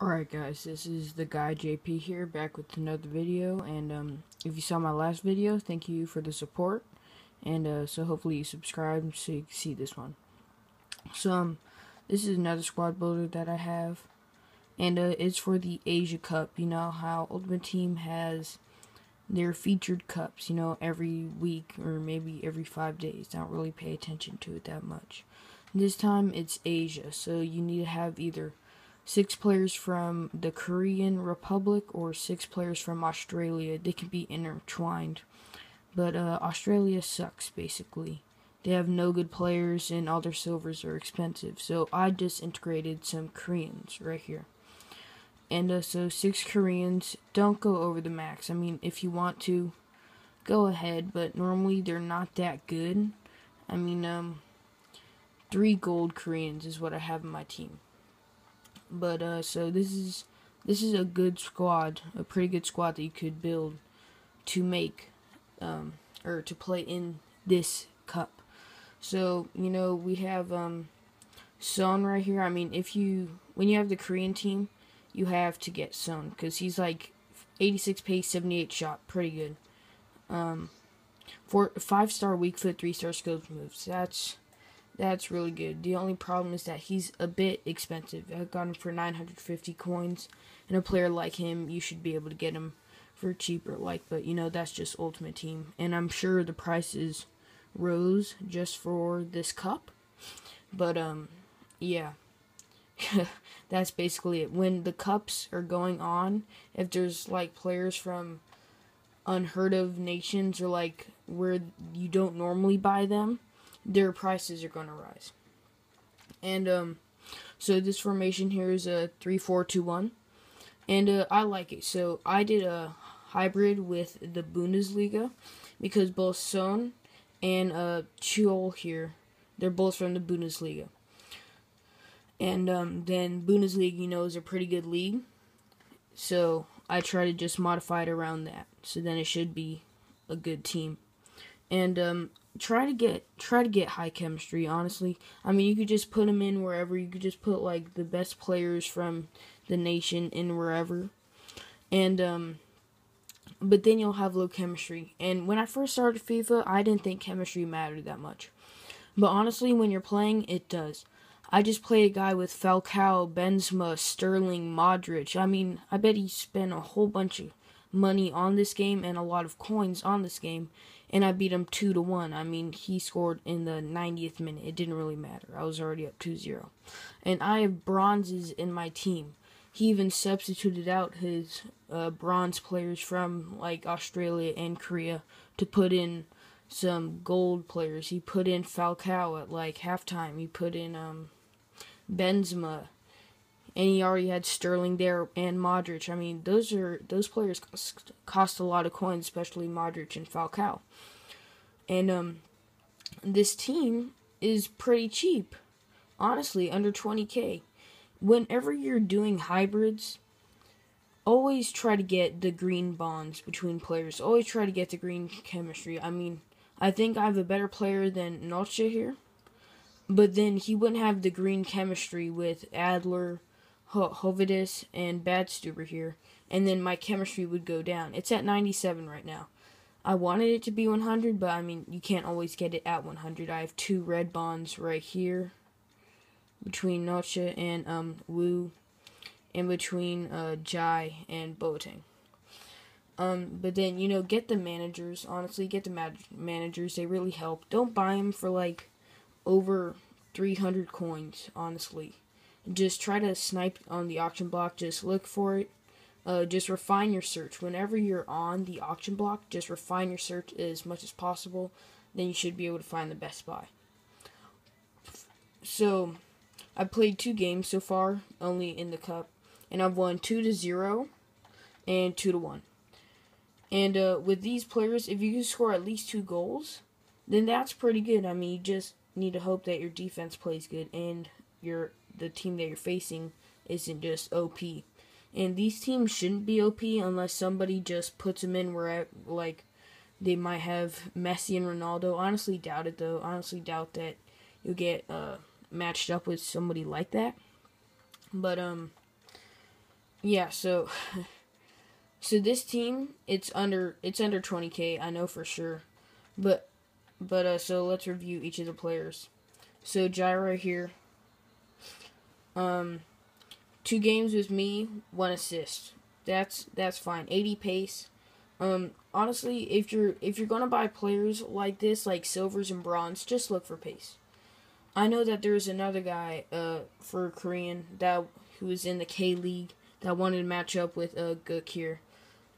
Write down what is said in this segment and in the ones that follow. Alright guys, this is the guy JP here, back with another video, and if you saw my last video, thank you for the support, and so hopefully you subscribe so you can see this one. So this is another squad builder that I have, and it's for the Asia Cup. You know how Ultimate Team has their featured cups, you know, every week or maybe every 5 days. Don't really pay attention to it that much. This time it's Asia, so you need to have either 6 players from the Korean Republic or 6 players from Australia. They can be intertwined. But Australia sucks, basically. They have no good players and all their silvers are expensive. So I just integrated some Koreans right here. And so 6 Koreans. Don't go over the max. I mean, if you want to, go ahead. But normally they're not that good. I mean, 3 gold Koreans is what I have in my team. But so this is a good squad, a pretty good squad that you could build to make or to play in this cup. So you know we have Son right here. I mean, when you have the Korean team, you have to get Son because he's like 86 pace, 78 shot, pretty good. 5-star weak foot, 3-star scope moves. That's really good. The only problem is that he's a bit expensive. I got him for 950 coins. And a player like him, you should be able to get him for cheaper. But you know, that's just Ultimate Team. And I'm sure the prices rose just for this cup. But, yeah. That's basically it. When the cups are going on, if there's, players from unheard of nations or, where you don't normally buy them, their prices are going to rise. And so this formation here is a 3-4-2-1, and I like it. So I did a hybrid with the Bundesliga because both Son and Joel here, they're both from the Bundesliga. And then Bundesliga, you know, is a pretty good league. So I try to just modify it around that. So then it should be a good team. And try to get high chemistry, honestly. I mean, you could just put them in wherever. You could just put the best players from the nation in wherever. And but then you'll have low chemistry. And when I first started FIFA, I didn't think chemistry mattered that much. But honestly, when you're playing, it does. I just played a guy with Falcao, Benzema, Sterling, Modric. I mean, I bet he spent a whole bunch of money on this game and a lot of coins on this game, and I beat him 2-1. I mean, he scored in the 90th minute. It didn't really matter. I was already up 2-0. And I have bronzes in my team. He even substituted out his bronze players from Australia and Korea to put in some gold players. He put in Falcao at halftime. He put in Benzema. And he already had Sterling there and Modric. I mean, those players cost a lot of coins, especially Modric and Falcao. And this team is pretty cheap, honestly, under 20k. Whenever you're doing hybrids, always try to get the green bonds between players. Always try to get the green chemistry. I mean, I think I have a better player than Notcha here, but then he wouldn't have the green chemistry with Adler, Ho Hovidus, and Badstuber here, and then my chemistry would go down. It's at 97 right now. I wanted it to be 100, but I mean, you can't always get it at 100. I have 2 red bonds right here between Notcha and Wu, and between Jai and Boateng. But then, you know, get the managers. Honestly, get the managers. They really help. Don't buy them for over 300 coins, honestly. Just try to snipe on the auction block. Just look for it. Just refine your search. Whenever you're on the auction block, just refine your search as much as possible. Then you should be able to find the best buy. So, I played 2 games so far, only in the cup. And I've won 2-0 and 2-1. And with these players, if you can score at least 2 goals, then that's pretty good. I mean, you just need to hope that your defense plays good and the team that you're facing isn't just OP. And these teams shouldn't be OP unless somebody just puts them in where they might have Messi and Ronaldo. Honestly doubt it, though. Honestly doubt that you'll get matched up with somebody like that. But Yeah, so this team, it's under 20K, I know for sure. But so let's review each of the players. So Gyro here. 2 games with me, 1 assist. That's fine. 80 pace. Honestly, if you're gonna buy players like this, like silvers and bronze, just look for pace. I know that there's another guy for Korean that who was in the K League that wanted to match up with Guk here,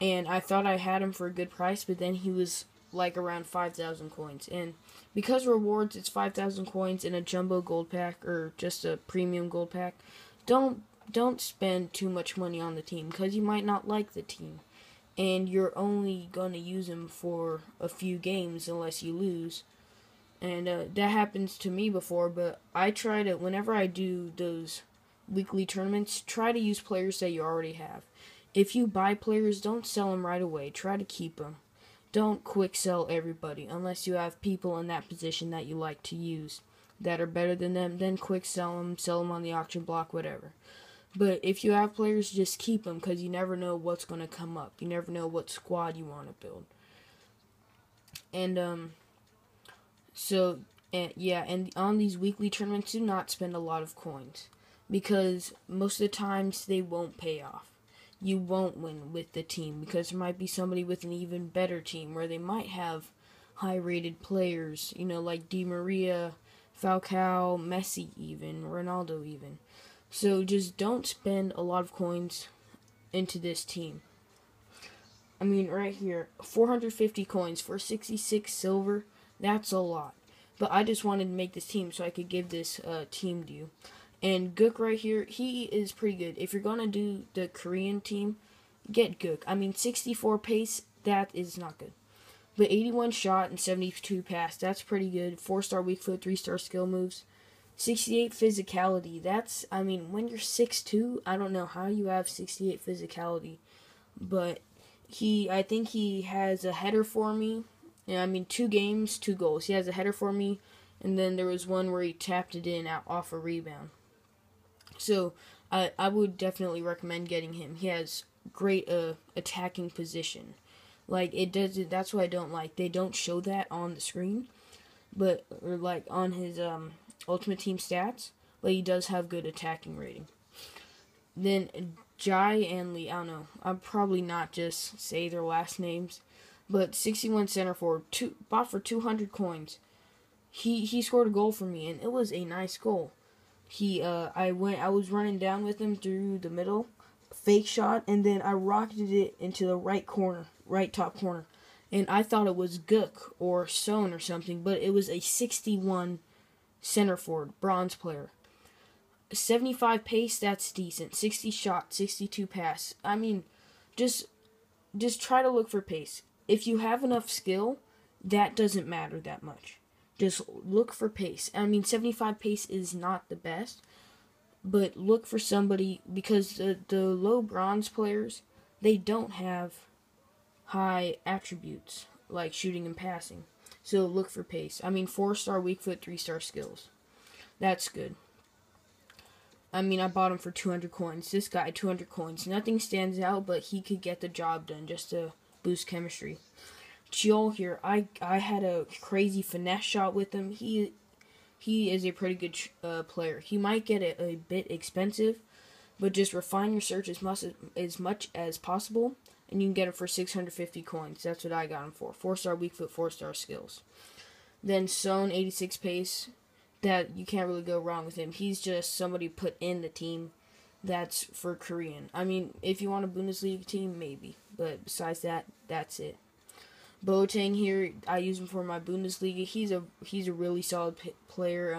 and I thought I had him for a good price, but then he was like around 5,000 coins, and because rewards it's 5,000 coins in a jumbo gold pack or just a premium gold pack, don't spend too much money on the team because you might not like the team. And you're only gonna use him for a few games unless you lose, and that happens to me before. But I try to, whenever I do those weekly tournaments, try to use players that you already have. If you buy players, don't sell them right away. Try to keep them. Don't quick sell everybody unless you have people in that position that you like to use that are better than them. Then quick sell them on the auction block, whatever. But if you have players, just keep them because you never know what's going to come up. You never know what squad you want to build. And, and on these weekly tournaments, do not spend a lot of coins because most of the times they won't pay off. You won't win with the team because there might be somebody with an even better team where they might have high-rated players, you know, like Di Maria, Falcao, Messi even, Ronaldo even. So just don't spend a lot of coins into this team. I mean, right here, 450 coins for 66 silver, that's a lot. But I just wanted to make this team so I could give this team to you. And Guk right here, he is pretty good. If you're going to do the Korean team, get Guk. I mean, 64 pace, that is not good. But 81 shot and 72 pass, that's pretty good. 4-star weak foot, 3-star skill moves. 68 physicality, that's, I mean, when you're 6'2", I don't know how you have 68 physicality, but I think he has a header for me, and I mean, 2 games, 2 goals, he has a header for me, and then there was one where he tapped it in off a rebound, so I would definitely recommend getting him. He has great attacking position, like, it doesn't, that's what I don't like, they don't show that on the screen, but, or like, on his, Ultimate Team stats, but he does have good attacking rating. Then Jai and Lee, I don't know, I'm probably not just say their last names, but 61 center forward, bought for 200 coins. He scored a goal for me, and it was a nice goal. I was running down with him through the middle, fake shot, and then I rocketed it into the right top corner, and I thought it was Guk or Son or something, but it was a 61. Center forward, bronze player. 75 pace, that's decent. 60 shot, 62 pass. I mean, just try to look for pace. If you have enough skill, that doesn't matter that much. Just look for pace. I mean, 75 pace is not the best, but look for somebody because the low bronze players, they don't have high attributes like shooting and passing. So look for pace. I mean, 4-star weak foot, 3-star skills. That's good. I mean, I bought him for 200 coins. This guy, 200 coins. Nothing stands out, but he could get the job done just to boost chemistry. Joel here, I had a crazy finesse shot with him. He is a pretty good player. He might get a bit expensive, but just refine your search as much as possible. And you can get him for 650 coins. That's what I got him for. 4-star weak foot, 4-star skills. Then Son, 86 pace. That you can't really go wrong with him. He's just somebody put in the team that's for Korean. I mean, if you want a Bundesliga team, maybe. But besides that, that's it. Boateng here, I use him for my Bundesliga. He's a really solid player.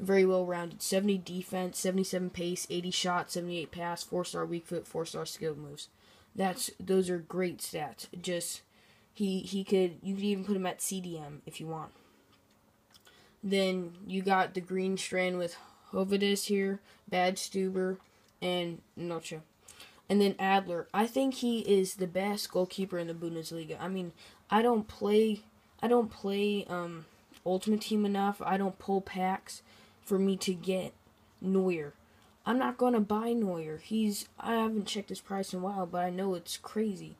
Very well-rounded. 70 defense, 77 pace, 80 shot, 78 pass, 4-star weak foot, 4-star skill moves. Those are great stats. Just you could even put him at CDM if you want. Then you got the green strand with Hovedes here, Badstuber, and Notcha. And then Adler. I think he is the best goalkeeper in the Bundesliga. I mean, I don't play Ultimate Team enough. I don't pull packs for me to get Neuer. I'm not going to buy Neuer. I haven't checked his price in a while, but I know it's crazy.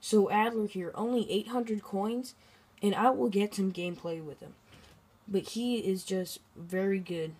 So Adler here, only 800 coins, and I will get some gameplay with him. But he is just very good.